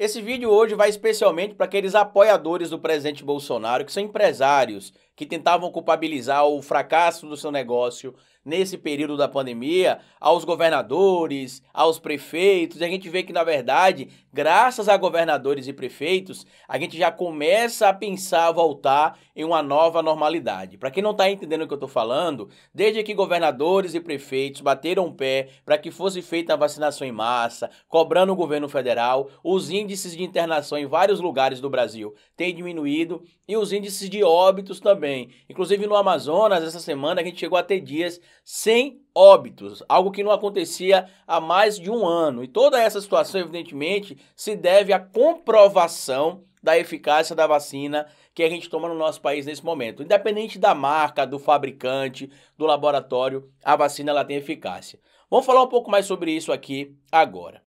Esse vídeo hoje vai especialmente para aqueles apoiadores do presidente Bolsonaro, que são empresários, que tentavam culpabilizar o fracasso do seu negócio nesse período da pandemia, aos governadores, aos prefeitos. E a gente vê que, na verdade, graças a governadores e prefeitos, a gente já começa a pensar a voltar em uma nova normalidade. Para quem não está entendendo o que eu estou falando, desde que governadores e prefeitos bateram o pé para que fosse feita a vacinação em massa, cobrando o governo federal, os índices de internação em vários lugares do Brasil têm diminuído e os índices de óbitos também. Inclusive no Amazonas, essa semana a gente chegou a ter dias sem óbitos, algo que não acontecia há mais de um ano. E toda essa situação, evidentemente, se deve à comprovação da eficácia da vacina que a gente toma no nosso país nesse momento. Independente da marca, do fabricante, do laboratório, a vacina ela tem eficácia. Vamos falar um pouco mais sobre isso aqui agora.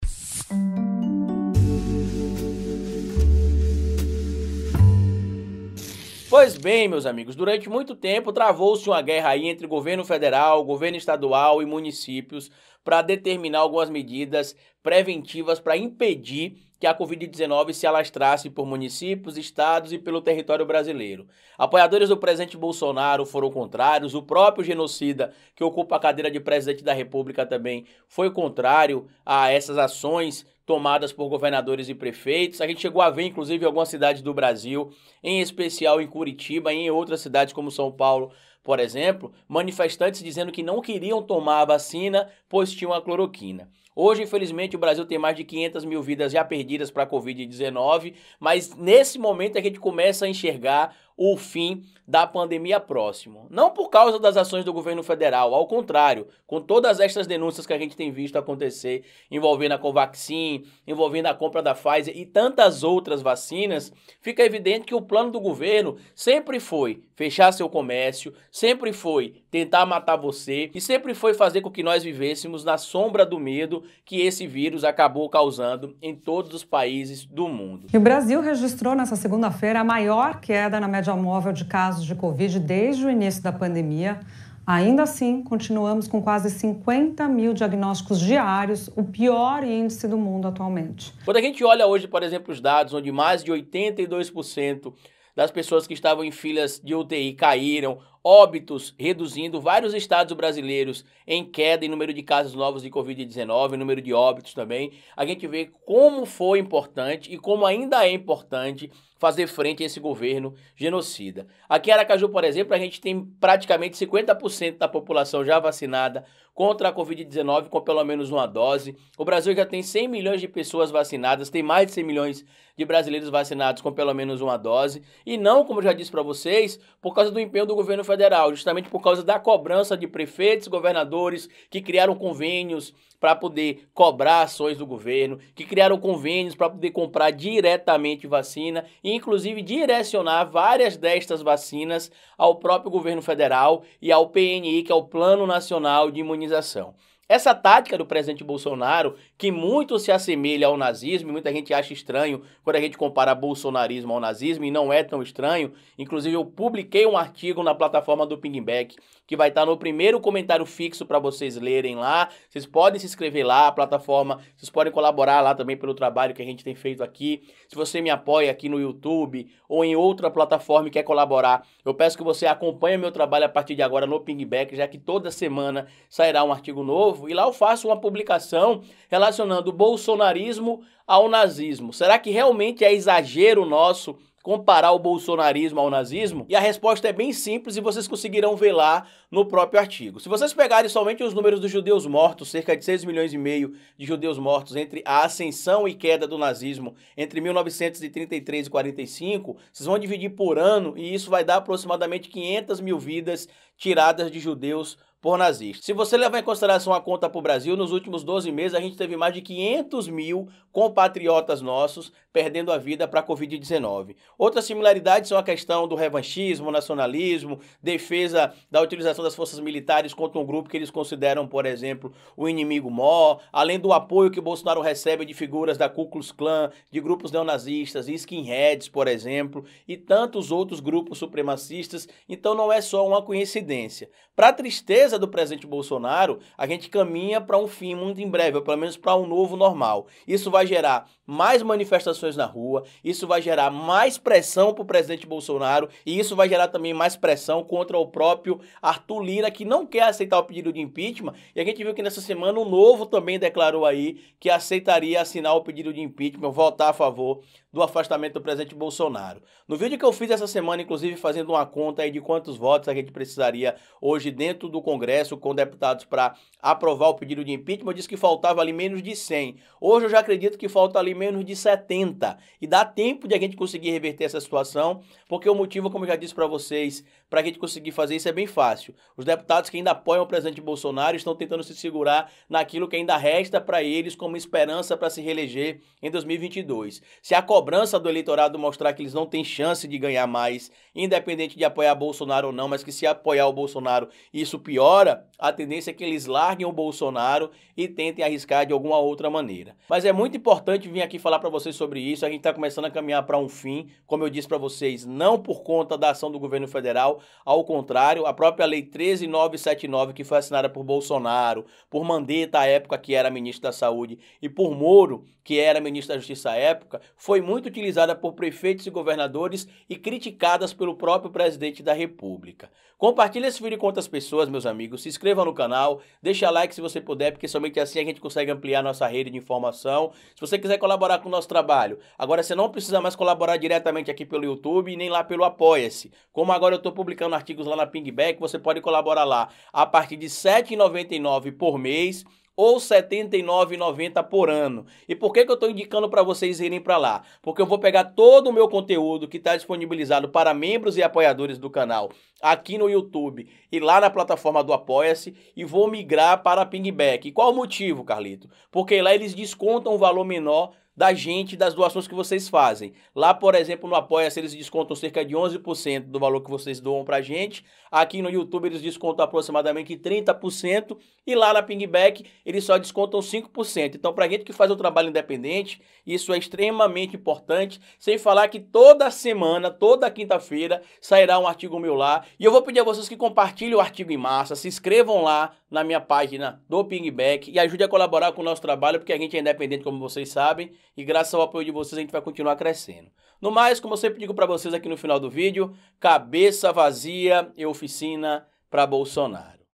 Pois bem, meus amigos, durante muito tempo travou-se uma guerra aí entre governo federal, governo estadual e municípios para determinar algumas medidas preventivas para impedir que a Covid-19 se alastrasse por municípios, estados e pelo território brasileiro. Apoiadores do presidente Bolsonaro foram contrários, o próprio genocida que ocupa a cadeira de presidente da República também foi contrário a essas ações tomadas por governadores e prefeitos. A gente chegou a ver, inclusive, algumas cidades do Brasil, em especial em Curitiba e em outras cidades como São Paulo, por exemplo, manifestantes dizendo que não queriam tomar a vacina, pois tinham a cloroquina. Hoje, infelizmente, o Brasil tem mais de 500 mil vidas já perdidas para a Covid-19, mas nesse momento a gente começa a enxergar o fim da pandemia próximo. Não por causa das ações do governo federal, ao contrário, com todas estas denúncias que a gente tem visto acontecer envolvendo a Covaxin, envolvendo a compra da Pfizer e tantas outras vacinas, fica evidente que o plano do governo sempre foi fechar seu comércio, sempre foi tentar matar você e sempre foi fazer com que nós vivêssemos na sombra do medo que esse vírus acabou causando em todos os países do mundo. E o Brasil registrou nessa segunda-feira a maior queda na média móvel de casos de Covid desde o início da pandemia. Ainda assim, continuamos com quase 50 mil diagnósticos diários, o pior índice do mundo atualmente. Quando a gente olha hoje, por exemplo, os dados onde mais de 82% das pessoas que estavam em filas de UTI caíram, óbitos reduzindo, vários estados brasileiros em queda em número de casos novos de Covid-19, número de óbitos também, a gente vê como foi importante e como ainda é importante fazer frente a esse governo genocida. Aqui em Aracaju, por exemplo, a gente tem praticamente 50% da população já vacinada contra a Covid-19 com pelo menos uma dose. O Brasil já tem 100 milhões de pessoas vacinadas, tem mais de 100 milhões de brasileiros vacinados com pelo menos uma dose. E não, como eu já disse para vocês, por causa do empenho do governo federal, justamente por causa da cobrança de prefeitos, governadores que criaram convênios para poder cobrar ações do governo, que criaram convênios para poder comprar diretamente vacina e inclusive direcionar várias destas vacinas ao próprio governo federal e ao PNI, que é o Plano Nacional de Imunização. Essa tática do presidente Bolsonaro, que muito se assemelha ao nazismo, e muita gente acha estranho quando a gente compara bolsonarismo ao nazismo, e não é tão estranho. Inclusive, eu publiquei um artigo na plataforma do Pingback, que vai estar no primeiro comentário fixo para vocês lerem lá. Vocês podem se inscrever lá, a plataforma, vocês podem colaborar lá também pelo trabalho que a gente tem feito aqui. Se você me apoia aqui no YouTube ou em outra plataforma e quer colaborar, eu peço que você acompanhe meu trabalho a partir de agora no Pingback, já que toda semana sairá um artigo novo. E lá eu faço uma publicação relacionando o bolsonarismo ao nazismo. Será que realmente é exagero nosso comparar o bolsonarismo ao nazismo? E a resposta é bem simples e vocês conseguirão ver lá no próprio artigo. Se vocês pegarem somente os números dos judeus mortos, cerca de 6 milhões e meio de judeus mortos entre a ascensão e queda do nazismo entre 1933 e 45, vocês vão dividir por ano e isso vai dar aproximadamente 500 mil vidas tiradas de judeus por nazistas. Se você levar em consideração a conta para o Brasil, nos últimos 12 meses a gente teve mais de 500 mil compatriotas nossos perdendo a vida para a Covid-19. Outras similaridades são a questão do revanchismo, nacionalismo, defesa da utilização das forças militares contra um grupo que eles consideram, por exemplo, o inimigo maior, além do apoio que o Bolsonaro recebe de figuras da Ku Klux Klan, de grupos neonazistas, skinheads, por exemplo, e tantos outros grupos supremacistas. Então não é só uma coincidência. Para tristeza defesa do presidente Bolsonaro, a gente caminha para um fim muito em breve, ou pelo menos para um novo normal. Isso vai gerar mais manifestações na rua, isso vai gerar mais pressão para o presidente Bolsonaro e isso vai gerar também mais pressão contra o próprio Arthur Lira, que não quer aceitar o pedido de impeachment. E a gente viu que nessa semana o Novo também declarou aí que aceitaria assinar o pedido de impeachment, votar a favor do afastamento do presidente Bolsonaro. No vídeo que eu fiz essa semana, inclusive fazendo uma conta aí de quantos votos a gente precisaria hoje dentro do Congresso com deputados para aprovar o pedido de impeachment, eu disse que faltava ali menos de 100. Hoje eu já acredito que falta ali menos de 70. E dá tempo de a gente conseguir reverter essa situação, porque o motivo, como eu já disse para vocês, para a gente conseguir fazer isso é bem fácil. Os deputados que ainda apoiam o presidente Bolsonaro estão tentando se segurar naquilo que ainda resta para eles como esperança para se reeleger em 2022. Se a cobrança do eleitorado mostrar que eles não têm chance de ganhar mais, independente de apoiar Bolsonaro ou não, mas que se apoiar o Bolsonaro isso piora, a tendência é que eles larguem o Bolsonaro e tentem arriscar de alguma outra maneira. Mas é muito importante vir aqui falar para vocês sobre isso. A gente está começando a caminhar para um fim, como eu disse para vocês, não por conta da ação do governo federal, ao contrário, a própria Lei 13.979, que foi assinada por Bolsonaro, por Mandetta, à época, que era ministro da Saúde, e por Moro, que era ministro da Justiça à época, foi muito utilizada por prefeitos e governadores e criticadas pelo próprio presidente da República. Compartilhe esse vídeo com outras pessoas, meus amigos, se inscreva no canal, deixa like se você puder, porque somente assim a gente consegue ampliar nossa rede de informação. Se você quiser colaborar com o nosso trabalho, agora você não precisa mais colaborar diretamente aqui pelo YouTube e nem lá pelo Apoia-se. Como agora eu estou publicando artigos lá na Pingback, você pode colaborar lá a partir de R$ 7,99 por mês, ou R$ 79,90 por ano. E por que eu estou indicando para vocês irem para lá? Porque eu vou pegar todo o meu conteúdo que está disponibilizado para membros e apoiadores do canal aqui no YouTube e lá na plataforma do Apoia-se e vou migrar para a Pingback. E qual o motivo, Carlito? Porque lá eles descontam um valor menor da gente, das doações que vocês fazem. Lá, por exemplo, no Apoia-se eles descontam cerca de 11% do valor que vocês doam pra gente. Aqui no YouTube eles descontam aproximadamente 30% e lá na Pingback eles só descontam 5%. Então, pra gente que faz um trabalho independente, isso é extremamente importante, sem falar que toda semana, toda quinta-feira, sairá um artigo meu lá. E eu vou pedir a vocês que compartilhem o artigo em massa, se inscrevam lá na minha página do Pingback e ajude a colaborar com o nosso trabalho, porque a gente é independente, como vocês sabem, e graças ao apoio de vocês a gente vai continuar crescendo. No mais, como eu sempre digo para vocês aqui no final do vídeo, cabeça vazia e oficina para Bolsonaro.